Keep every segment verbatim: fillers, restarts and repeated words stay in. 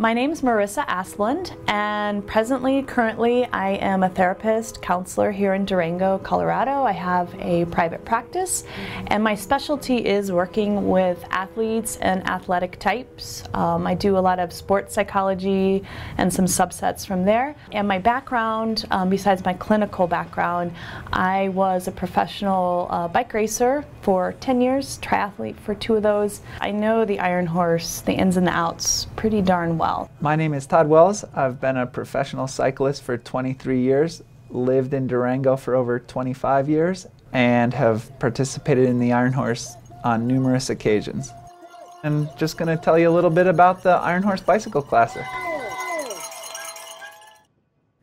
My name's Marisa Asplund, and presently, currently, I am a therapist, counselor here in Durango, Colorado. I have a private practice, and my specialty is working with athletes and athletic types. Um, I do a lot of sports psychology and some subsets from there. And my background, um, besides my clinical background, I was a professional uh, bike racer for ten years, triathlete for two of those. I know the Iron Horse, the ins and the outs, pretty darn well. My name is Todd Wells. I've been a professional cyclist for twenty-three years, lived in Durango for over twenty-five years, and have participated in the Iron Horse on numerous occasions. I'm just going to tell you a little bit about the Iron Horse Bicycle Classic.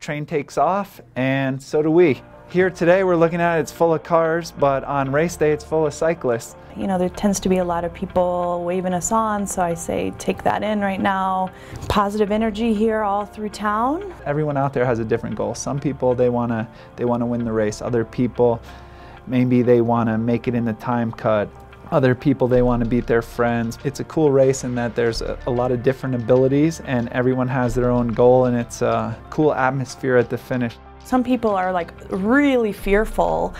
Train takes off, and so do we. Here today we're looking at it, it's full of cars, but on race day it's full of cyclists. You know, there tends to be a lot of people waving us on, so I say take that in right now. Positive energy here all through town. Everyone out there has a different goal. Some people, they want to they want to win the race. Other people, maybe they want to make it in the time cut. Other people, they want to beat their friends. It's a cool race in that there's a, a lot of different abilities, and everyone has their own goal, and it's a cool atmosphere at the finish. Some people are like really fearful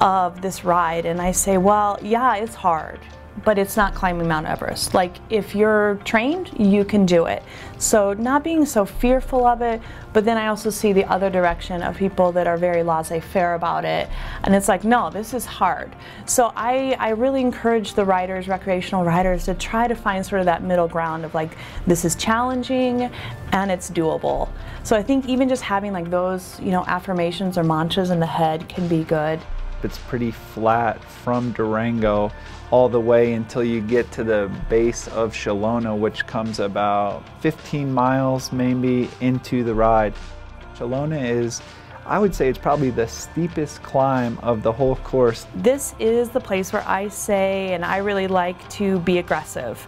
of this ride, and I say, well, yeah, it's hard, but it's not climbing Mount Everest. Like, if you're trained, you can do it. So not being so fearful of it, but then I also see the other direction of people that are very laissez-faire about it, and it's like, no, this is hard. So I, I really encourage the riders, recreational riders, to try to find sort of that middle ground of like, this is challenging and it's doable. So I think even just having like those, you know, affirmations or mantras in the head can be good. It's pretty flat from Durango all the way until you get to the base of Shalona, which comes about fifteen miles maybe into the ride. Shalona is, I would say, it's probably the steepest climb of the whole course. This is the place where I say, and I really like to be aggressive.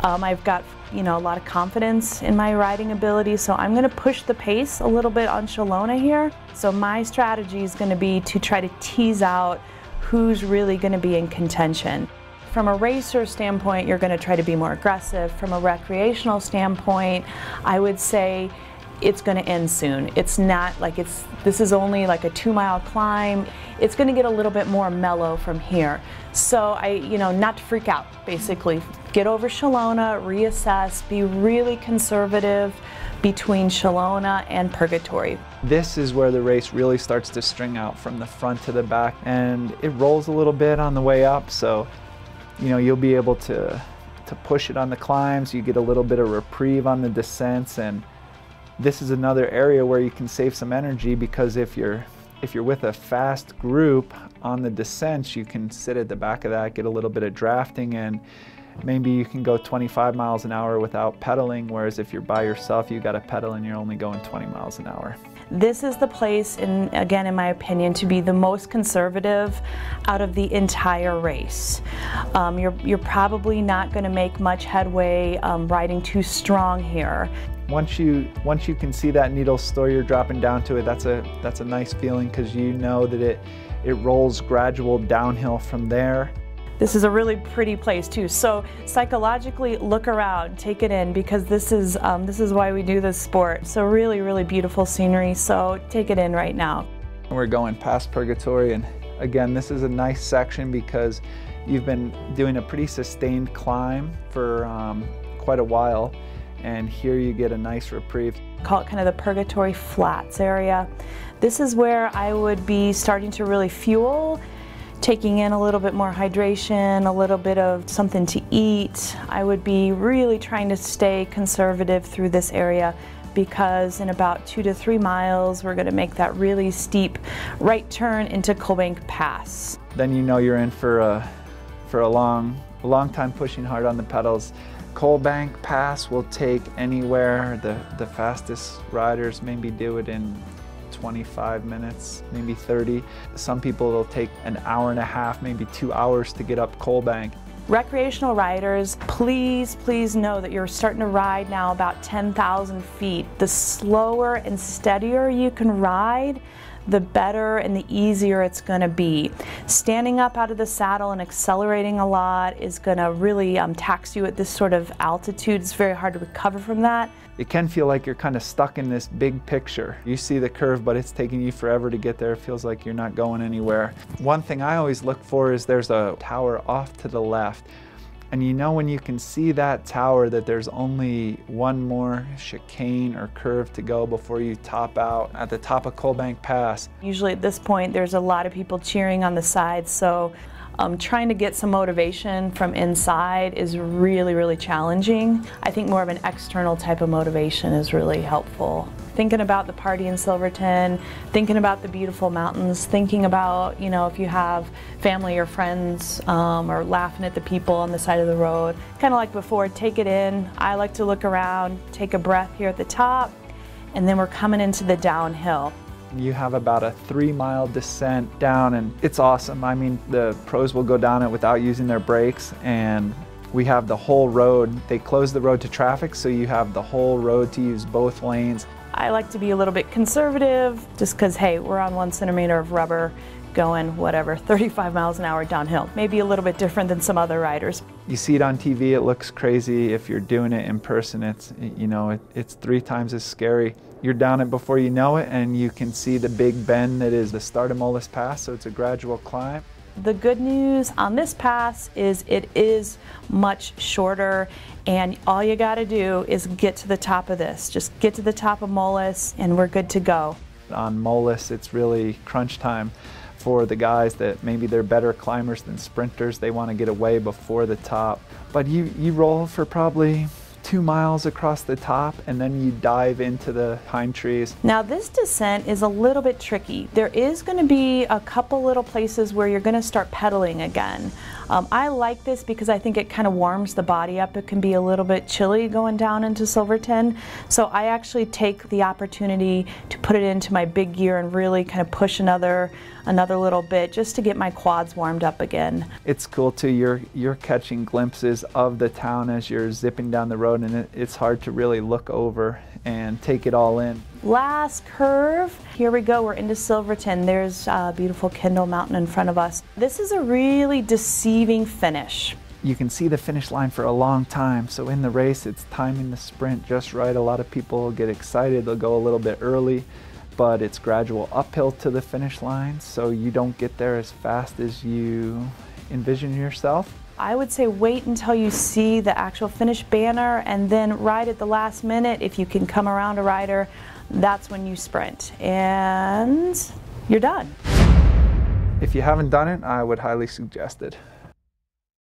Um, I've got, you know, a lot of confidence in my riding ability, so I'm going to push the pace a little bit on Shalona here. So my strategy is going to be to try to tease out who's really going to be in contention. From a racer standpoint, you're going to try to be more aggressive. From a recreational standpoint, I would say it's going to end soon. It's not like it's, this is only like a two mile climb. It's going to get a little bit more mellow from here. So I, you know, not to freak out, basically. Get over Shalona, reassess, be really conservative between Shalona and Purgatory. This is where the race really starts to string out from the front to the back, and it rolls a little bit on the way up. So, you know, you'll be able to, to push it on the climbs. You get a little bit of reprieve on the descents, and this is another area where you can save some energy, because if you're if you're with a fast group on the descents, you can sit at the back of that, get a little bit of drafting, and maybe you can go twenty-five miles an hour without pedaling, whereas if you're by yourself, you got to pedal and you're only going twenty miles an hour. This is the place, in, again, in my opinion, to be the most conservative out of the entire race. Um, you're, you're probably not going to make much headway um, riding too strong here. Once you, once you can see that needle store, you're dropping down to it, that's a, that's a nice feeling, because you know that it, it rolls gradual downhill from there. This is a really pretty place too. So psychologically, look around, take it in, because this is, um, this is why we do this sport. So really, really beautiful scenery. So take it in right now. We're going past Purgatory, and again, this is a nice section because you've been doing a pretty sustained climb for um, quite a while, and here you get a nice reprieve. Call it kind of the Purgatory Flats area. This is where I would be starting to really fuel, taking in a little bit more hydration, a little bit of something to eat. I would be really trying to stay conservative through this area, because in about two to three miles, we're gonna make that really steep right turn into Coal Bank Pass. Then you know you're in for a, for a long, a long time pushing hard on the pedals. Coal Bank Pass will take anywhere, the, the fastest riders maybe do it in twenty-five minutes, maybe thirty. Some people, it'll take an hour and a half, maybe two hours to get up Coal Bank. Recreational riders, please, please know that you're starting to ride now about ten thousand feet. The slower and steadier you can ride, the better and the easier it's going to be. Standing up out of the saddle and accelerating a lot is going to really um, tax you at this sort of altitude. It's very hard to recover from that. It can feel like you're kind of stuck in this big picture. You see the curve, but it's taking you forever to get there. It feels like you're not going anywhere. One thing I always look for is there's a tower off to the left. And you know when you can see that tower that there's only one more chicane or curve to go before you top out at the top of Coal Bank Pass. Usually at this point there's a lot of people cheering on the sides, so um, trying to get some motivation from inside is really, really challenging. I think more of an external type of motivation is really helpful. Thinking about the party in Silverton, thinking about the beautiful mountains, thinking about, you know, if you have family or friends um, or laughing at the people on the side of the road. Kind of like before, take it in. I like to look around, take a breath here at the top, and then we're coming into the downhill. You have about a three mile descent down, and it's awesome. I mean, the pros will go down it without using their brakes, and we have the whole road. They close the road to traffic, so you have the whole road to use both lanes. I like to be a little bit conservative just because, hey, we're on one centimeter of rubber going, whatever, thirty-five miles an hour downhill. Maybe a little bit different than some other riders. You see it on T V, it looks crazy. If you're doing it in person, it's, you know, it, it's three times as scary. You're down it before you know it, and you can see the big bend that is the start of Molas Pass, so it's a gradual climb. The good news on this pass is it is much shorter, and all you got to do is get to the top of this. Just get to the top of Molas and we're good to go. On Molas, it's really crunch time for the guys that maybe they're better climbers than sprinters. They want to get away before the top, but you, you roll for probably two miles across the top, and then you dive into the pine trees. Now this descent is a little bit tricky. There is going to be a couple little places where you're going to start pedaling again. Um, I like this because I think it kind of warms the body up. It can be a little bit chilly going down into Silverton, so I actually take the opportunity to put it into my big gear and really kind of push another another little bit just to get my quads warmed up again. It's cool too. You're, you're catching glimpses of the town as you're zipping down the road, and it, it's hard to really look over and take it all in. Last curve. Here we go. We're into Silverton. There's uh, beautiful Kendall Mountain in front of us. This is a really deceiving finish. You can see the finish line for a long time, so in the race it's timing the sprint just right. A lot of people get excited. They'll go a little bit early, but it's gradual uphill to the finish line, so you don't get there as fast as you envision yourself. I would say wait until you see the actual finish banner, and then right at the last minute, if you can come around a rider, that's when you sprint and you're done. If you haven't done it, I would highly suggest it.